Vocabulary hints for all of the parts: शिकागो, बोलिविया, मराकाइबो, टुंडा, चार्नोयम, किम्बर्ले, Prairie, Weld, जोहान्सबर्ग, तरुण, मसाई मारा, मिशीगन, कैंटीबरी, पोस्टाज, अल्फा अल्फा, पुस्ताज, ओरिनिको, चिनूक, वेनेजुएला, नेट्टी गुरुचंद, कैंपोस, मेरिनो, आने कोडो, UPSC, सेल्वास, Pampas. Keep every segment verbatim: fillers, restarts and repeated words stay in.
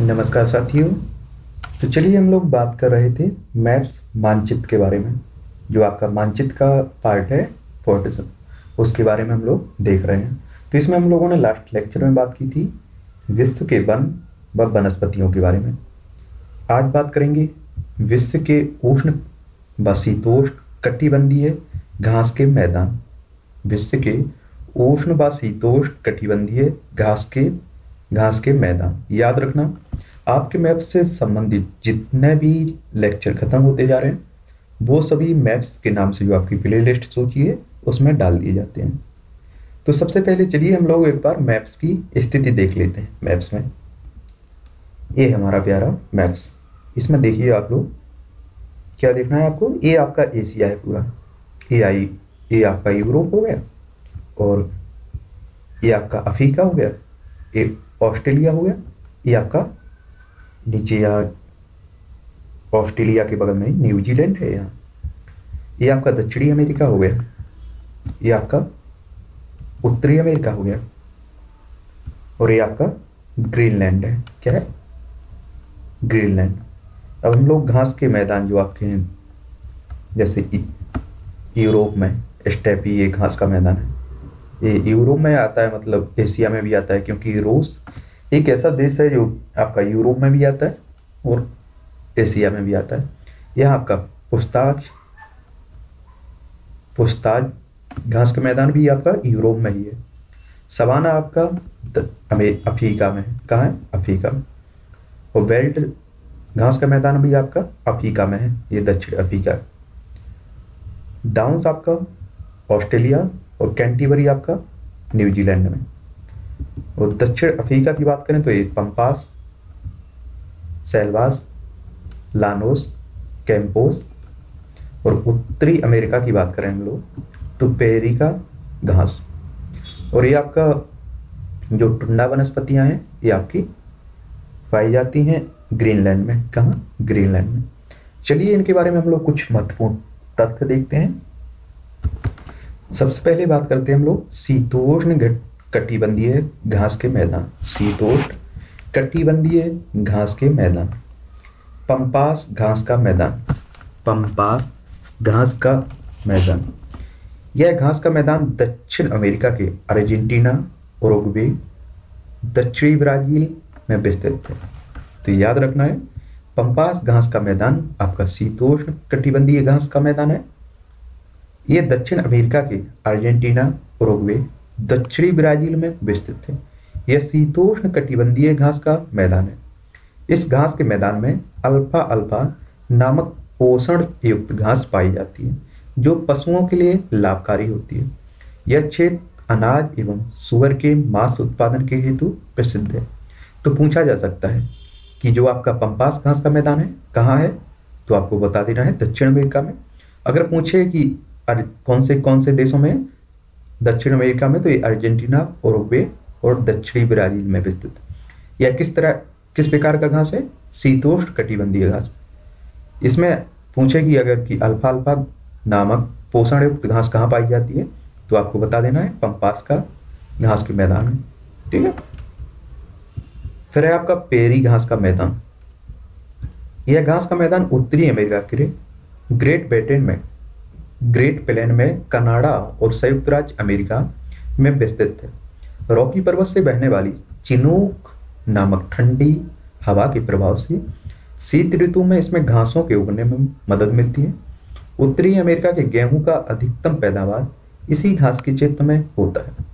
नमस्कार साथियों, तो चलिए हम लोग बात कर रहे थे मैप्स मानचित्र के बारे में। जो आपका मानचित्र का पार्ट है पोर्टिज्म, उसके बारे में हम लोग देख रहे हैं। तो इसमें हम लोगों ने लास्ट लेक्चर में बात की थी विश्व के वन व वनस्पतियों के बारे में। आज बात करेंगे विश्व के उष्ण व शीतोष्ण कटिबंधीय घास के मैदान। विश्व के उष्ण व शीतोष्ण कटिबंधीय घास के घास के मैदान। याद रखना, आपके मैप से संबंधित जितने भी लेक्चर खत्म होते जा रहे हैं वो सभी मैप्स के नाम से जो आपकी प्लेलिस्ट सोचिए उसमें डाल दिए जाते हैं। तो सबसे पहले चलिए हम लोग एक बार मैप्स की स्थिति देख लेते हैं। मैप्स में ये हमारा प्यारा मैप्स, इसमें देखिए आप लोग क्या देखना है आपको। ये आपका एशिया है पूरा, ये आई ये आपका यूरोप हो गया, और ये आपका अफ्रीका हो गया, ये ऑस्ट्रेलिया हो गया, ये आपका नीचे या ऑस्ट्रेलिया के बगल में न्यूजीलैंड है यहाँ, ये आपका दक्षिणी अमेरिका हो गया, ये आपका उत्तरी अमेरिका हो गया, और ये आपका ग्रीनलैंड है। क्या है? ग्रीनलैंड। अब हम लोग घास के मैदान जो आपके हैं, जैसे यूरोप में स्टेपी ये घास का मैदान है, ये यूरोप में आता है, मतलब एशिया में भी आता है, क्योंकि रूस एक ऐसा देश है जो आपका यूरोप में भी आता है और एशिया में भी आता है। यह आपका पुस्ताज पुस्ताज घास का मैदान भी आपका यूरोप में ही है। सवाना आपका अफ्रीका में है। कहाँ है? अफ्रीका में। और वेल्ट घास का मैदान भी आपका अफ्रीका में है, ये दक्षिण अफ्रीका। डाउन्स आपका ऑस्ट्रेलिया, और कैंटीबरी आपका न्यूजीलैंड में। और दक्षिण अफ्रीका की बात करें तो ये पंपास, सेल्वास, लानोस, कैम्पोस। और उत्तरी अमेरिका की बात करें हम लोग तो पेरी का घास, और ये आपका जो टुंडा वनस्पतियां हैं ये आपकी पाई जाती हैं ग्रीनलैंड में। कहाँ? ग्रीनलैंड में। चलिए इनके बारे में हम लोग कुछ महत्वपूर्ण तथ्य देखते हैं। सबसे पहले बात करते हैं हम लोग शीतोष्ण कटिबंधीय घास के मैदान। शीतोष्ण कटिबंधीय घास के मैदान। पम्पास घास का मैदान। पम्पास घास का मैदान। यह घास का मैदान दक्षिण अमेरिका के अर्जेंटीना, उरुग्वे, दक्षिणी ब्राजील में विस्तृत है। तो याद रखना है, पम्पास घास का मैदान आपका शीतोष्ण कटिबंधीय घास का मैदान है। ये दक्षिण अमेरिका के अर्जेंटीना, उरुग्वे, दक्षिणी ब्राजील में विस्तृत है। यह शीतोष्ण कटिबंधीय घास का मैदान है। इस घास के मैदान में अल्फा अल्फा नामक पोषण युक्त घास पाई जाती है जो पशुओं के लिए लाभकारी होती है। यह क्षेत्र अनाज एवं सूअर के मांस उत्पादन के हेतु प्रसिद्ध है। तो पूछा जा सकता है कि जो आपका पम्पास घास का मैदान है कहाँ है, तो आपको बता देना है दक्षिण अमेरिका में। अगर पूछे कि कौन से कौन से देशों में, दक्षिण अमेरिका में, तो ये अर्जेंटीना, उरुग्वे और दक्षिणी ब्राजील में विस्तृत। यह किस तरह किस प्रकार का घास है? शीतोष्ण कटिबंधीय घास। इसमें पूछे कि अगर कि अल्फा अल्फा नामक पोषण युक्त घास कहाँ पाई जाती है, तो आपको बता देना है पम्पास का घास के मैदान में। ठीक है। फिर है आपका पेरी घास का मैदान। यह घास का मैदान उत्तरी अमेरिका के ग्रेट ब्रिटेन में ग्रेट प्लेन में, कनाडा और संयुक्त राज्य अमेरिका में विस्तृत है। रॉकी पर्वत से बहने वाली चिनूक नामक ठंडी हवा के प्रभाव से शीत ऋतु में इसमें घासों के उगने में मदद मिलती है। उत्तरी अमेरिका के गेहूं का अधिकतम पैदावार इसी घास के क्षेत्र में होता है।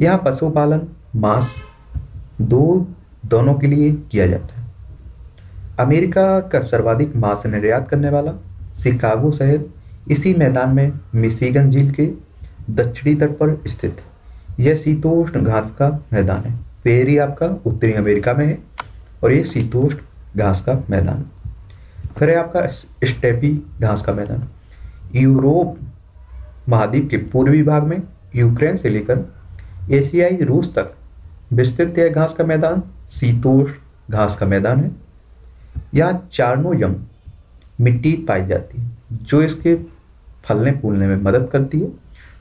यह पशुपालन, मांस, दूध दोनों के लिए किया जाता है। अमेरिका का सर्वाधिक मांस निर्यात करने वाला शिकागो शहर इसी मैदान में मिशीगन झील के दक्षिणी तट पर स्थित है। यह शीतोष्ण घास का मैदान है। पेरी आपका उत्तरी अमेरिका में है और ये शीतोष्ण घास का मैदान। फिर है आपका स्टेपी घास का मैदान। यूरोप महाद्वीप के पूर्वी भाग में यूक्रेन से लेकर एशियाई रूस तक विस्तृत यह घास का मैदान शीतोष्ण घास का मैदान है। यहाँ चार्नोयम मिट्टी पाई जाती है जो इसके फलने फूलने में मदद करती है।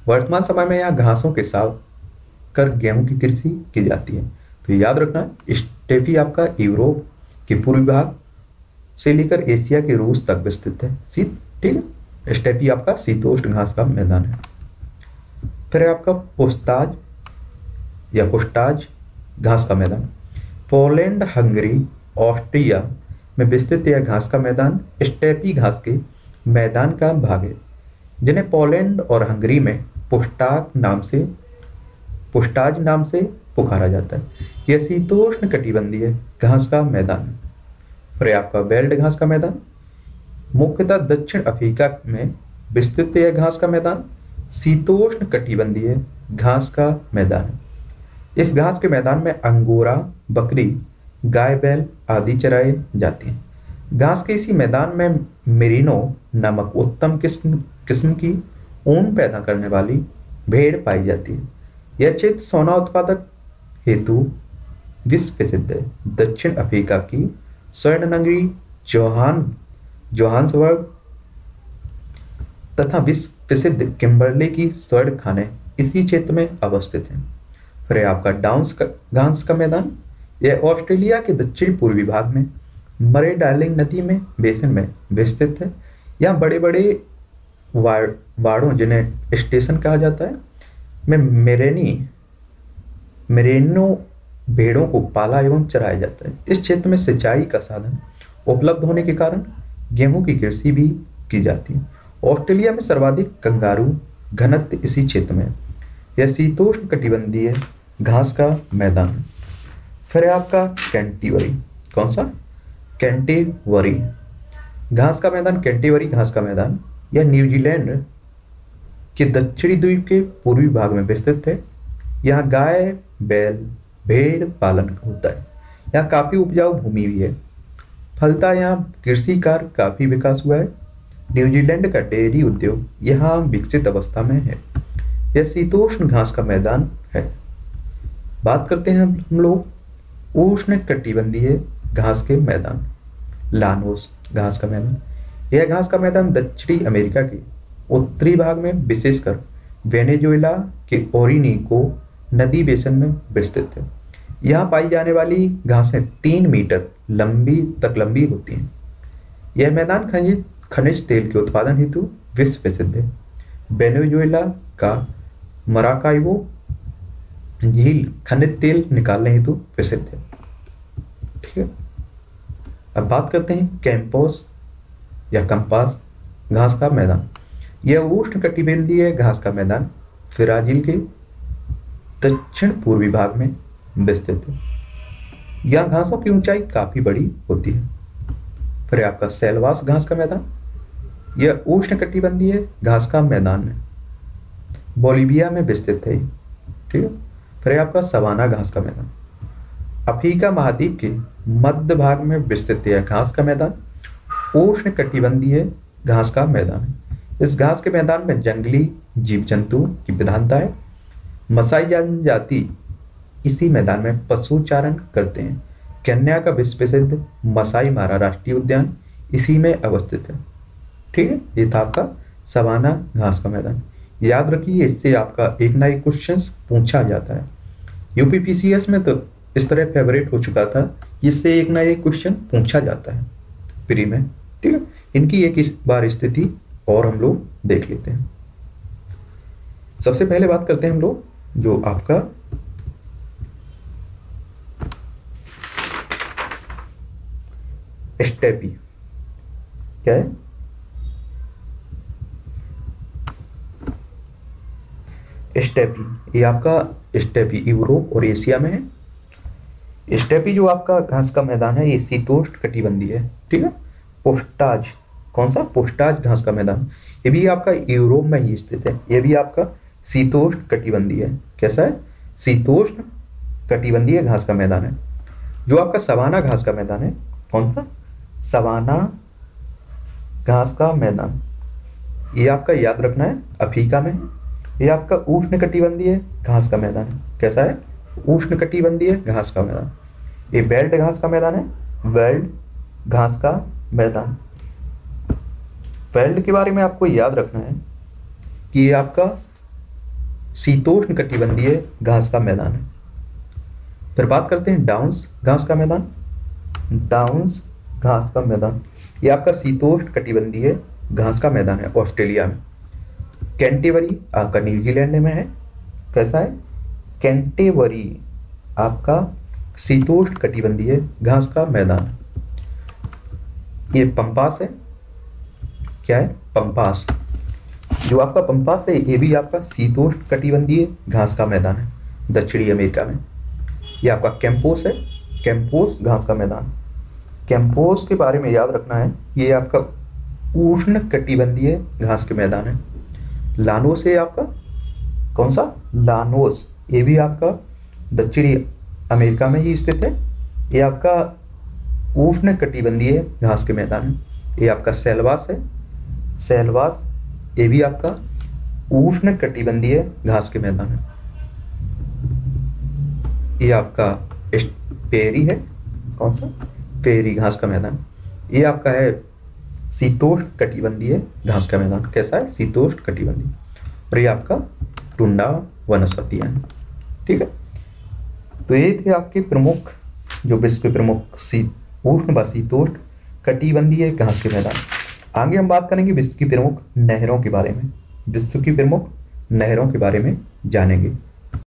वर्तमान समय में यहाँ घासों के साथ कर गेहूं की कृषि की जाती है। तो याद रखना, स्टेपी आपका यूरोप के पूर्वी भाग से लेकर एशिया के रूस तक विस्तृत है। शीत ठीक है, स्टेपी आपका शीतोष्ण घास का मैदान है। फिर आपका पोस्ताज या पोस्टाज घास का मैदान, पोलैंड, हंगरी, ऑस्ट्रिया में विस्तृत यह घास का मैदान स्टेपी घास के मैदान का भाग है, जिन्हें पोलैंड और हंगरी में पोस्टाक नाम से पोस्टाज नाम से पुकारा जाता है। यह शीतोष्ण कटिबंधीय घास का मैदान है। फिर आपका वेल्ड घास का मैदान, मुख्यतः दक्षिण अफ्रीका में विस्तृत यह घास का मैदान शीतोष्ण कटिबंधीय घास का मैदान है। इस घास के मैदान में अंगोरा बकरी, गाय, बैल आदि चराए जाते हैं। घास के इसी मैदान में मेरिनो नामक उत्तम किस्म किस्म की ऊन पैदा करने वाली भेड़ पाई जाती है। यह क्षेत्र सोना उत्पादक हेतु विश्व प्रसिद्ध है। दक्षिण अफ्रीका की स्वर्ण नगरी जोहान जोहान्सबर्ग तथा विश्व प्रसिद्ध किम्बर्ले की स्वर्ण खाने इसी क्षेत्र में अवस्थित हैं। फिर आपका डाउन्स घास का मैदान, यह ऑस्ट्रेलिया के दक्षिण पूर्वी भाग में मरे डार्लिंग नदी में बेसिन में विस्तृत है। यहाँ बड़े बड़े वाड़ वाड़ों जिन्हें स्टेशन कहा जाता है में मेरेनी मेरेनो भेड़ों को पाला एवं चराया जाता है। इस क्षेत्र में सिंचाई का साधन उपलब्ध होने के कारण गेहूं की कृषि भी की जाती है। ऑस्ट्रेलिया में सर्वाधिक कंगारू घनत्व इसी क्षेत्र में है। यह शीतोष्ण कटिबंधीय घास का मैदान है। फिर है आपका कैंटीवरी, कौन सा कैंटीवरी घास का मैदान, कैंटीवरी घास का मैदान यह न्यूजीलैंड के दक्षिणी द्वीप के पूर्वी भाग में विस्तृत है। यहाँ गाय, बैल, भेड़ पालन होता है। यहाँ काफ़ी उपजाऊ भूमि भी है, फलता यहाँ कृषि कार्य काफ़ी विकास हुआ है। न्यूजीलैंड का डेयरी उद्योग यहाँ विकसित अवस्था में है। यह शीतोष्ण घास का मैदान है। बात करते हैं हम लोग उष्ण कटिबंधीय घास के मैदान, लानोस घास का मैदान। यह घास का मैदान दक्षिणी अमेरिका के उत्तरी भाग में विशेषकर वेनेजुएला के ओरिनिको नदी बेसिन में विस्तृत है। यहाँ पाई जाने वाली घासें तीन मीटर लंबी तक लंबी होती हैं। यह मैदान खनिज खनिज तेल के उत्पादन हेतु विश्व प्रसिद्ध है। वेनेजुएला का मराकाइबो झील खनिज तेल निकालने हेतु प्रसिद्ध है। ठीक है, अब बात करते हैं कैंपोस या कंपास घास का मैदान। यह उष्ण कटिबंधीय घास का मैदान ब्राजील के दक्षिण पूर्वी भाग में विस्तृत है। यह घासों की ऊंचाई काफी बड़ी होती है। फिर आपका सेलवास घास का मैदान, यह उष्ण कटिबंधीय घास का मैदान है, बोलिविया में विस्तृत है। ठीक है, फिर आपका सवाना घास का मैदान, अफ्रीका महाद्वीप के मध्य भाग में विस्तृत यह घास का मैदान उष्ण कटिबंधीय घास का मैदान है। इस घास के मैदान में जंगली जीव जंतु की विधानता है। मसाई जनजाति इसी मैदान में पशु चारण करते हैं। केन्या का विश्व प्रसिद्ध मसाई मारा राष्ट्रीय उद्यान इसी में अवस्थित है। ठीक है, ये था आपका सवाना घास का मैदान। याद रखिए, इससे आपका एक ना एक क्वेश्चन पूछा जाता है। यूपीपीसीएस में तो इस तरह फेवरेट हो चुका था, इससे एक ना एक क्वेश्चन पूछा जाता है प्री में। ठीक है, इनकी एक इस बार स्थिति और हम लोग देख लेते हैं। सबसे पहले बात करते हैं हम लोग जो आपका स्टेपी, क्या है स्टेपी? ये आपका स्टेपी यूरोप और एशिया में है। स्टेपी जो आपका घास का मैदान है ये शीतोष्ण कटिबंधीय है। ठीक है, पोस्टाज, कौन सा पोस्टाज घास का मैदान, ये भी आपका यूरोप में ही स्थित है। ये भी आपका शीतोष्ण कटिबंधीय है। कैसा है? शीतोष्ण कटिबंधीय घास का मैदान है। जो आपका सवाना घास का मैदान है, कौन सा सवाना घास का मैदान, ये आपका याद रखना है अफ्रीका में। ये आपका उष्ण कटिबंधीय घास का मैदान है। कैसा है? उष्ण कटिबंधीय घास का मैदान। ये वेल्ड घास का मैदान है, वेल्ड घास का मैदान। वेल्ड के बारे में आपको याद रखना है कि ये आपका शीतोष्ण कटिबंधीय घास का मैदान है। फिर बात करते हैं डाउन्स घास का मैदान। डाउन्स घास का मैदान, ये आपका शीतोष्ण कटिबंधीय घास का मैदान है ऑस्ट्रेलिया में। कैंटेबरी आपका न्यूजीलैंड में है, कैसा है कैंटेबरी आपका शीतोष्ण कटिबंधीय घास का मैदान। ये पंपास है, क्या है पंपास, जो आपका पंपास है ये भी आपका शीतोष्ण कटिबंधीय घास का मैदान है दक्षिणी अमेरिका में। ये आपका कैंपोस है, कैंपोस घास का मैदान। कैंपोस के बारे में याद रखना है, ये आपका उष्ण कटिबंधीय घास के मैदान है। लानोस है आपका, कौन सा लानोस, ये भी आपका दक्षिणी अमेरिका में ही स्थित है, ये आपका उष्ण कटिबंधीय घास के मैदान है। ये आपका सेल्वास है, सेल्वास ये भी आपका उष्ण कटिबंधीय घास के मैदान है। ये आपका पेरी है, कौन सा पेरी घास का मैदान, ये आपका है शीतोष्ण कटिबंधीय घास का मैदान, कैसा है शीतोष्ण कटिबंधीय। और ये आपका टुंडा वनस्पति है, ठीक है। तो ये थे आपके प्रमुख जो विश्व के प्रमुख उष्ण व शीतोष्ण कटिबंधीय घास के मैदान। आगे हम बात करेंगे विश्व की प्रमुख नहरों के बारे में, विश्व की प्रमुख नहरों के बारे में जानेंगे।